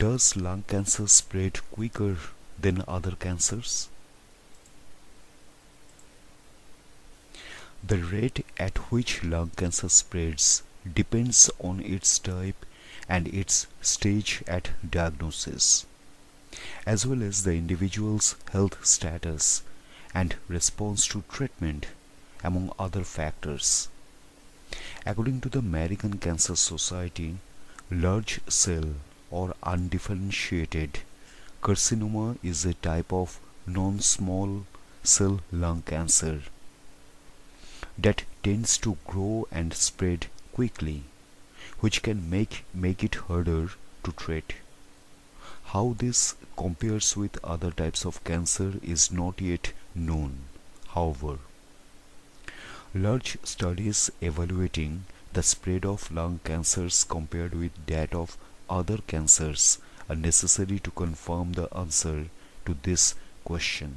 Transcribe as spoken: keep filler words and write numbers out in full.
Does lung cancer spread quicker than other cancers? The rate at which lung cancer spreads depends on its type and its stage at diagnosis, as well as the individual's health status and response to treatment, among other factors. According to the American Cancer Society, large cell or undifferentiated carcinoma is a type of non-small cell lung cancer that tends to grow and spread quickly, which can make make it harder to treat. How this compares with other types of cancer is not yet known. However, large studies evaluating the spread of lung cancers compared with that of other cancers are necessary to confirm the answer to this question.